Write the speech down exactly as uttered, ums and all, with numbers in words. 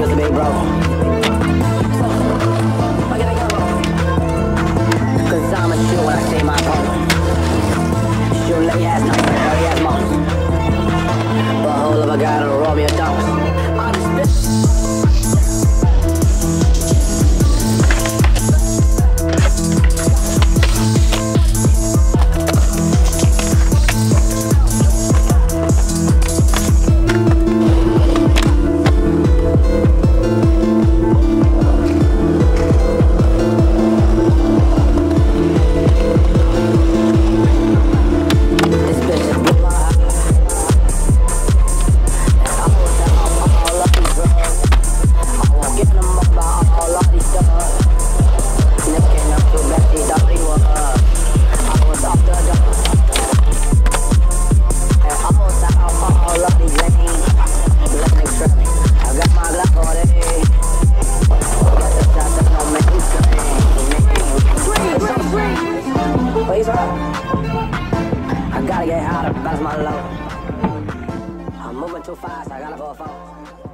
videos today, bro. Cause I'ma shoot when I say my phone. Shoot let me ass nuts, dirty ass moms. But hold up, I gotta roll me a dose. I gotta get out of, that's my love. I'm moving too fast, I gotta go fast.